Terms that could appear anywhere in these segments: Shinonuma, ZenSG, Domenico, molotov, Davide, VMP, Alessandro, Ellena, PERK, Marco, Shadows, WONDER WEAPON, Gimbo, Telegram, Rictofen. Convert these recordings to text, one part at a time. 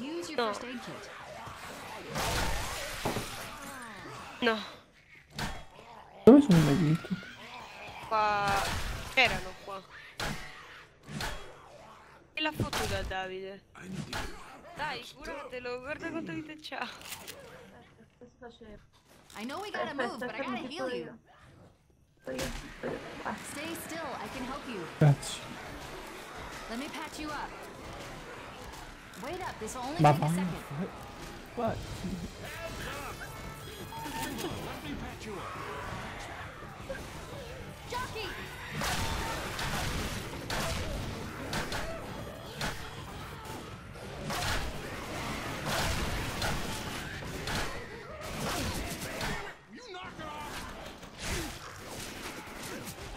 Use your first aid kit. No. Dove sono le viti? Qua... erano qua. E l'ha fottuta Davide. Dai, curatelo, guarda quanto vita c'ha. I know we gotta move, but I gotta heal you. Stay still, I can help you. Cazzo. Let me patch you up. Wait up, this will only take a second. What? Let me patch you up. Jockey! You knocked off!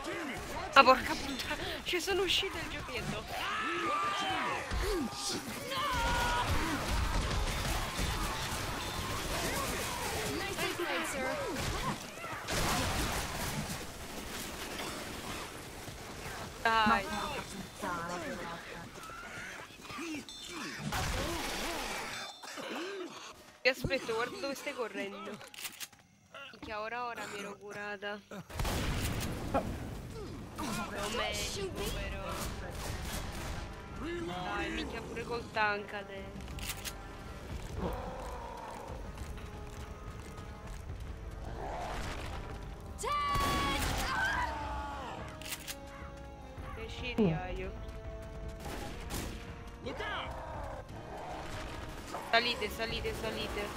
Damn it! Ah, porca puttana! Ci sono uscite il giochetto! No! Dai. Ti aspetto, guarda dove stai correndo. Che ora mi ero curata. Domenico però. Dai, minchia pure col tank adesso. Salite, salite, salite.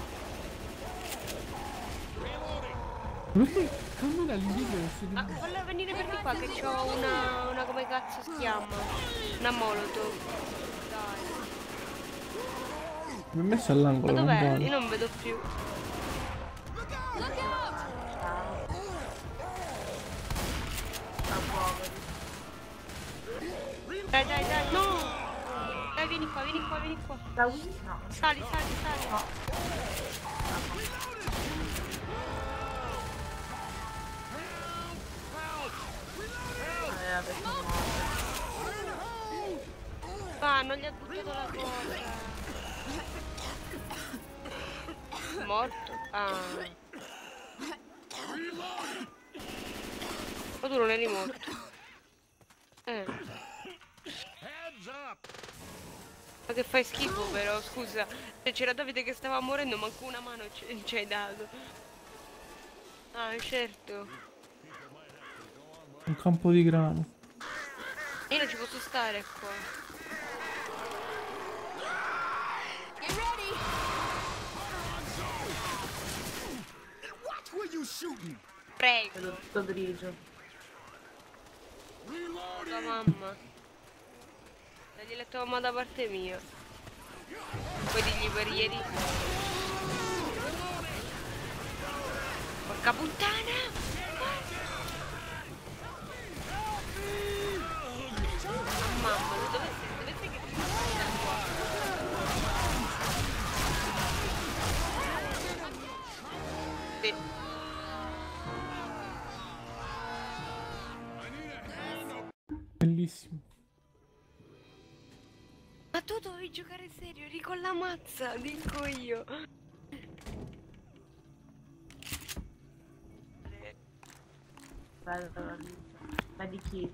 Come la libera? Falla venire per di qua che c'ho una come cazzo si chiama? Una molotov. Dai. Mi ho messo all'angolo. Ma dov'è? Io non vedo più. Dai, dai, dai, no! Dai, vieni qua, vieni qua, vieni qua. Da qui? No. Sali, sali, sali. No. Va, non gli ha buttato la cosa. Morto? Ah. Ma tu non eri morto. Ma che fai schifo però, scusa. C'era Davide che stava morendo, manco una mano ci hai dato. Ah, certo. Un campo di grano. Io non ci posso stare qua. Get ready! What were you shooting? Prego. Tutto grigio. La mamma. Dagli la tua mamma da parte mia. Poi digli per ieri. Porca puttana! Mamma, dove sei? Dove sei che ti fai da qua? Sì. Bellissimo. Ma tu dovevi giocare serio, eri con la mazza, dico io. Ma di chi?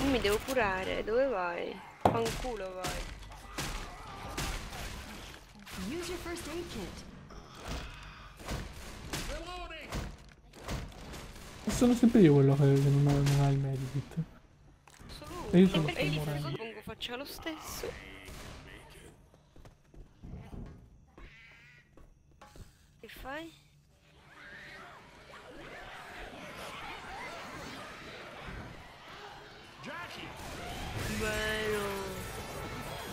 Non mi devo curare, dove vai? Fanculo vai. Use your first aid kit. Sono sempre io quello che non ha il medikit. E io sono sempre morendo. Suppongo faccia lo stesso. Che fai? Bello.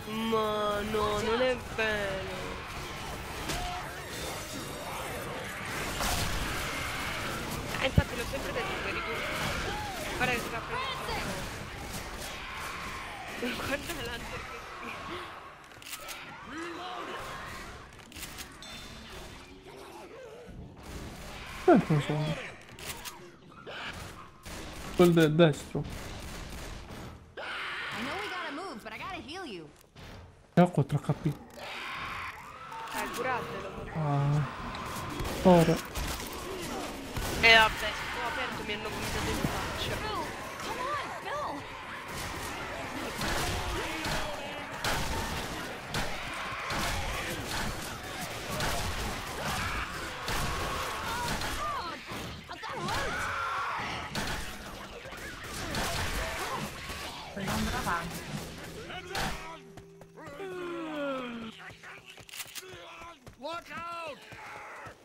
Ma no, non è bello. Infatti l'ho sempre detto che eri tu. Guarda che sta prendendo. Guarda l'altro che qui. Non so. Quel destro. I know we gotta Ne ho 4 HP. Curatelo. Ora. E vabbè, se ho aperto mi hanno cominciato in faccia.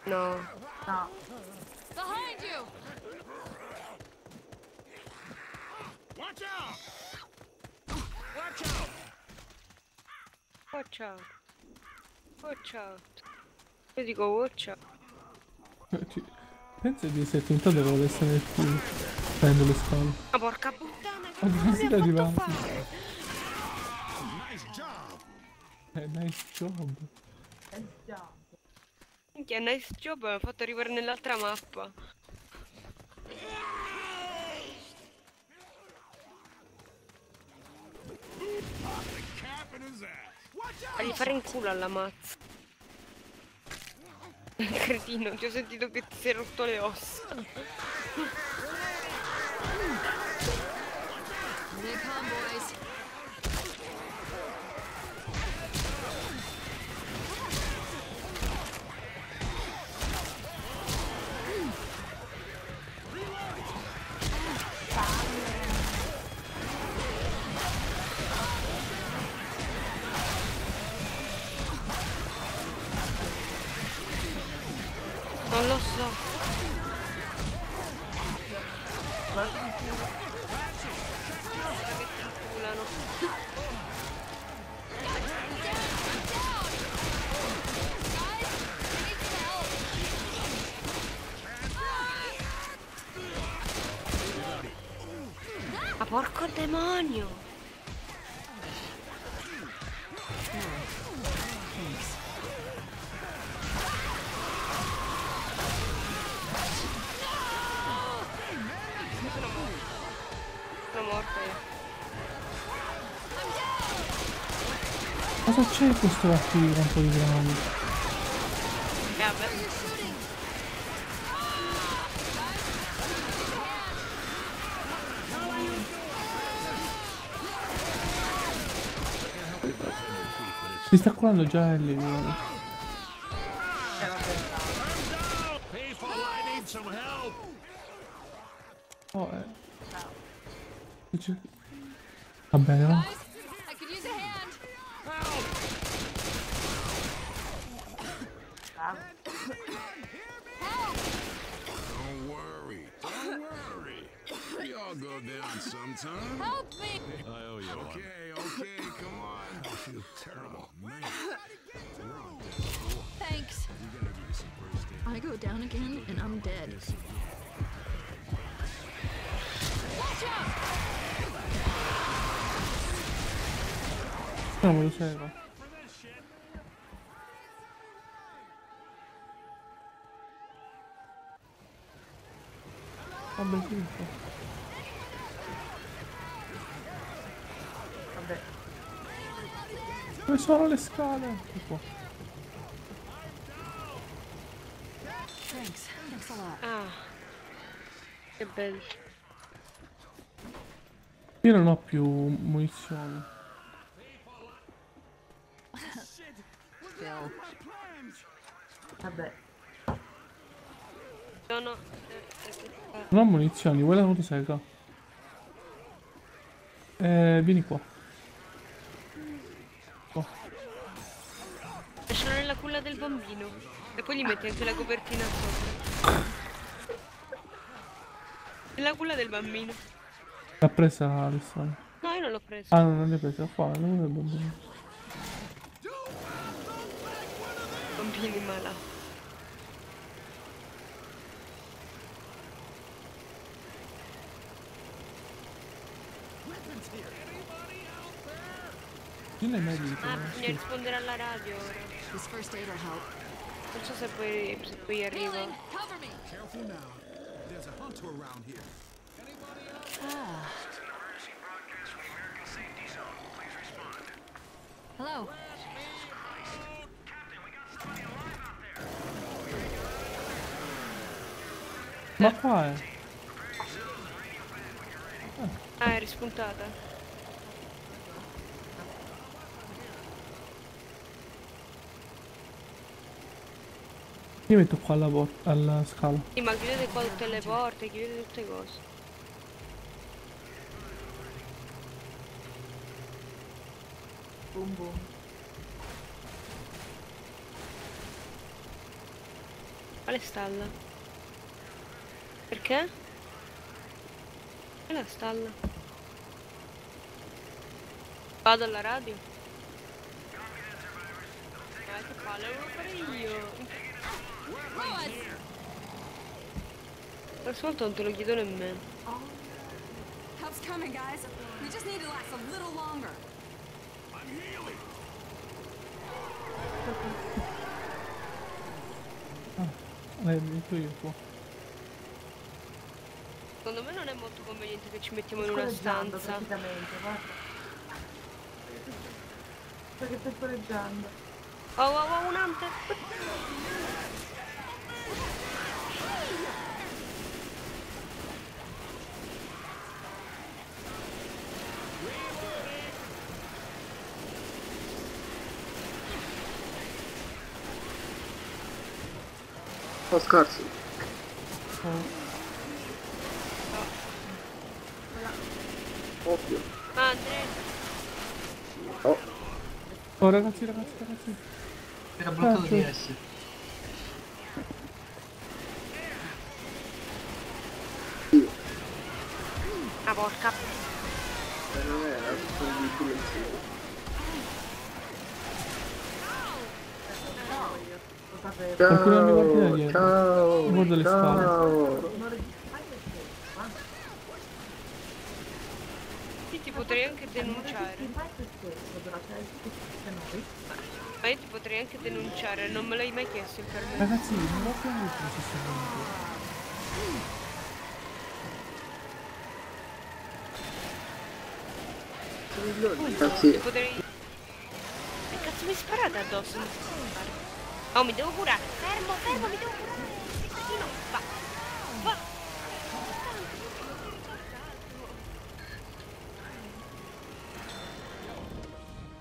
No, no. Behind you. Watch out. Watch out. Watch out. Watch out. Io dico watch out. Penso di essere fintato che volesse nel culo. Prendo le spalle. Ma porca puttana, che cosa mi ha fatto fare? Nice job. Nice job. Nice job. Minchia, nice job, mi ha fatto arrivare nell'altra mappa. Fagli fare in culo alla mazza. Cretino, ti ho sentito che ti sei rotto le ossa. Non lo so. Guarda che ti culano. Ma porco demonio! Cosa c'è in questo attivo un po' di grandi? Vabbè. Si sta curando già lì. Oh, va bene, no? Help me. I owe you one. Okay, okay, come on. I feel terrible, man. Thanks. I go down again and I'm dead. Watch out! No, we'll save her. I'm looking for. Dove sono le scale? Tipo. Ah, che bello. Io non ho più munizioni. Vabbè. Non ho munizioni, vuoi la motosega? Vieni qua. Lasciano nella culla del bambino e poi gli metti anche la copertina sopra. Nella culla del bambino. L'ha presa Alessandro? No, io non l'ho presa. Ah, no, non l'hai presa qua, la culla del bambino. Bambini malati. Non è mai detto, ah, bisogna rispondere alla radio ora. Non so se poi arrivo. Hello. Ma qua è? Ah, è rispuntata. Io metto qua alla scala. Sì, ma chiudete qua tutte le porte, chiudete tutte le cose. Boom boom. Quale stalla? Perché? Quella stalla. Vado alla radio? Che palle, lo volevo fare io. Questa volta non te lo chiedo nemmeno. Help's coming, guys. We just need to last a little longer. Ah, l'hai detto io qua. Secondo me non è molto conveniente che ci mettiamo in una stanza. Sto che temporeggiando. Oh, un hunter. Scarsi. Ovvio. Oh. Oh ragazzi. Era bloccato di DS. Ah porca. Non era tutto di silenzio. Ciao, guarda le spalle. Sì, ti potrei anche denunciare. Ma io ti potrei anche denunciare, non me l'hai mai chiesto il permesso. Ragazzi, non ho più niente in questo momento. Ragazzi, che cazzo mi sparate addosso? Non so fare. Oh, mi devo curare! Fermo, mi devo curare! Pezzettino! Va!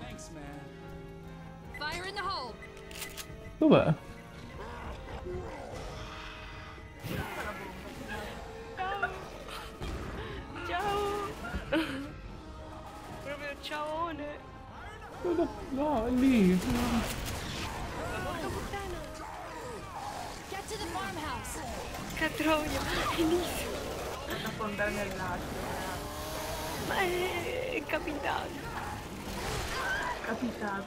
Thanks, man. Fire in the hole! Dov'è? Ciao! Proprio ciaone! No, è lì! Catroia, finissimo. Vado a fondare nel lago. Ma è capitato. È capitato,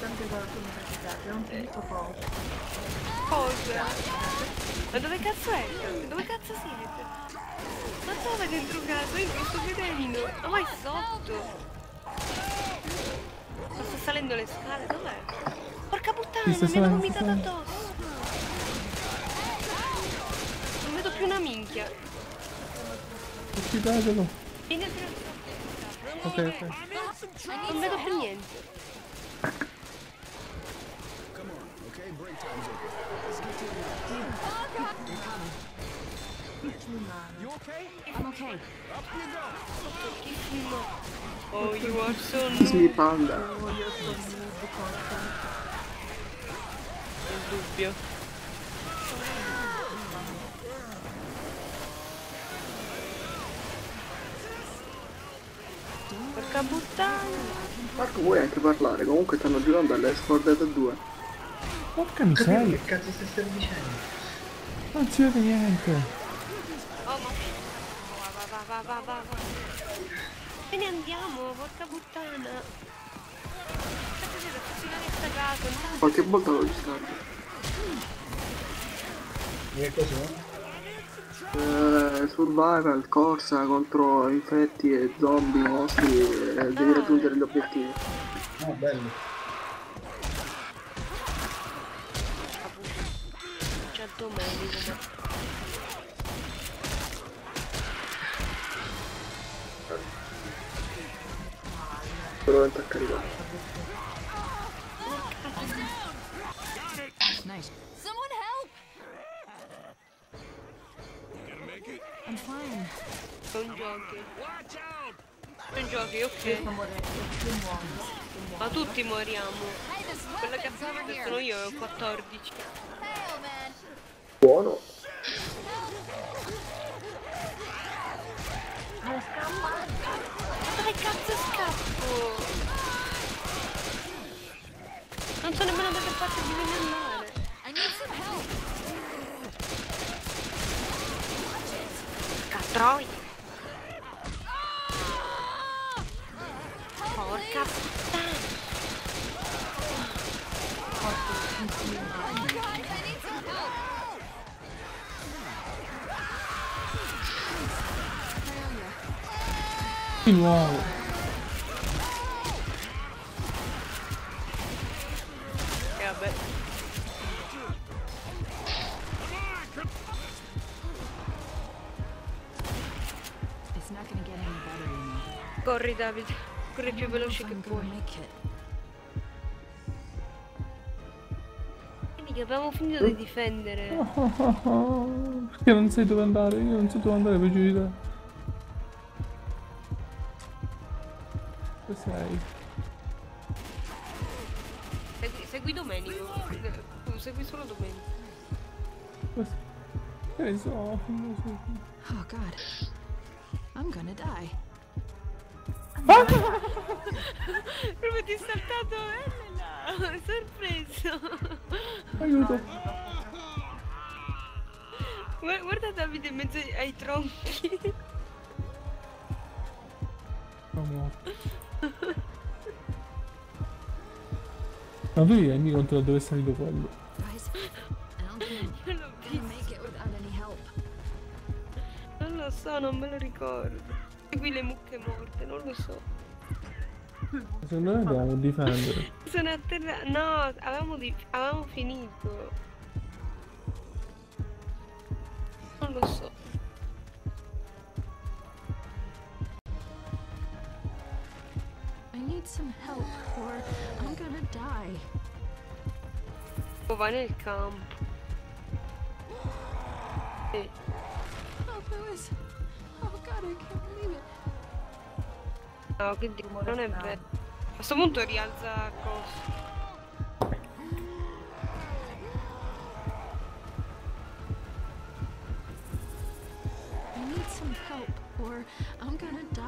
tante volte sono capitate, non ti dico cosa. Ma dove cazzo è? Dove cazzo siete? Ma dove dentro casa? Io sto vedendo. Ma vai sotto. Ma sto salendo le scale, dov'è? Porca puttana, mi hanno vomitato addosso. Non vedo più una minchia. Uccidatelo. Ok. Non vedo più niente. Oh, you are so nice. Mi panda. Dubbio. Porca puttana. Marco, vuoi anche parlare? Comunque stanno girando alle scordate a due. Porca miseria. Che cazzo stai dicendo? Non si vede niente. Oh, ma... Va. E ne andiamo, porca puttana. Qualche volta lo riscaldo. E cos'è? Survival, corsa contro infetti e zombie, mostri, devi raggiungere gli obiettivi. Ah, bello. C'è Domenico. pronto a caricare. Nice. Someone help. Gonna make it? I'm fine. Non giochi. Watch out. Non giochi, ok. Ma tutti moriamo. Quella che ha sono io ho 14. Buono. Non scappa. Dai cazzo scappo! Non so nemmeno dove farti venire male. Catroi! Porca puttana! Porca wow. Yeah, but it's not gonna get any better in me. Corri Davide, corri più veloce che puoi. Quindi abbiamo finito di difendere. Perché non sai dove andare, io non so dove andare per giudicare. Segui Domenico, segui solo Domenico. Che ne so, non so. Oh god. I'm gonna die. Proprio ti è saltato Ellena! Sorpreso! Aiuto! Guarda Davide in mezzo ai tronchi. Ma tu ti rendi conto da dove è salito quello? Non lo so, non me lo ricordo. E qui le mucche morte, non lo so. Secondo me dobbiamo difendere. Sono a terra... No, avevamo finito. Non lo so. Some help or I'm gonna die. Va nel campo. Oh Lewis. Oh god, I can't believe it. No, quindi non è vero. A questo punto rialza cosa. I need some help or I'm gonna die.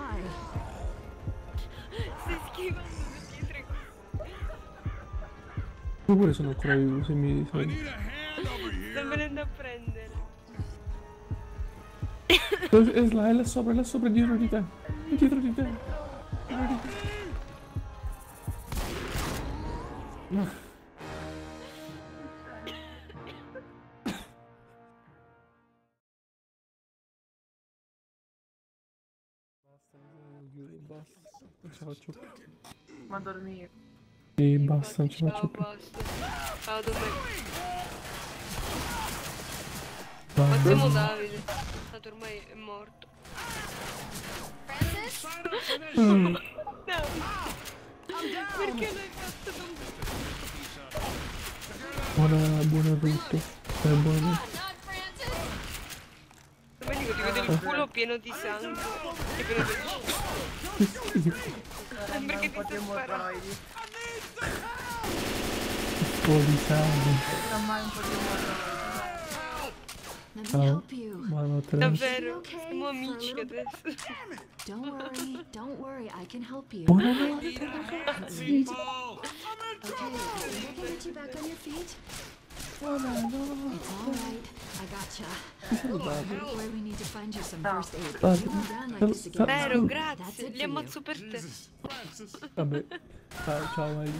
Stai schivando tutti e tre. Io pure sono ancora vivo, se mi sto venendo a prendere. È là sopra, dietro di te. Dietro di te. Dietro di te. Non ce la faccio più. Ma a dormire. Sì, basta, non ce la faccio più. Ciao, Domenico. Facciamo Davide. Tanto ormai è morto. No. Perché l'hai fatto con me? Buona tutto. Buona. Domenico ti vedo il culo pieno di sangue. E pieno di sangue. Sembra che ti sto sparando. Un po' di sangue. Davvero, siamo amici adesso. Don't worry, I can help you. Buonanotte. Oh no, no. It's all right. I gotcha. Where we need to find you some first aid. Vero, grazie. Li ammazzo per te. Vabbè. Ciao, vai.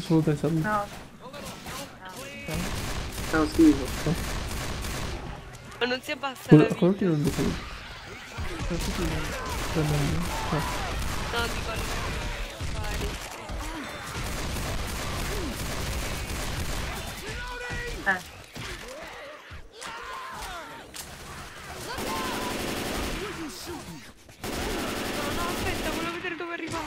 Solo te saluto. No. Ciao, sì. Ma non si abbassa la vita. Quanti non lo saluto? No, dico allora. No, aspetta, volevo vedere dove arrivavo.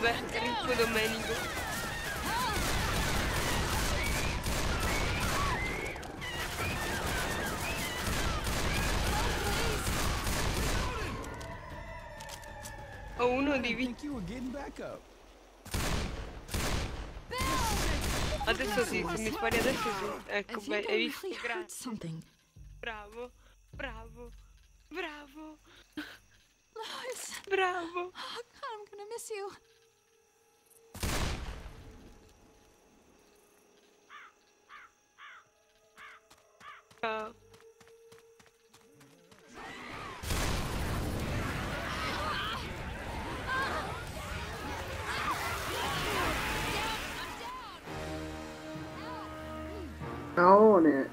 Vabbè, rinco Domenico. Ho uno di vita. Adesso sì, se mi spari adesso sì. Ecco, beh, hai visto? Grazie. Bravo, bravo, bravo. Bravo. Oh God, I'm gonna miss you. Oh, on it.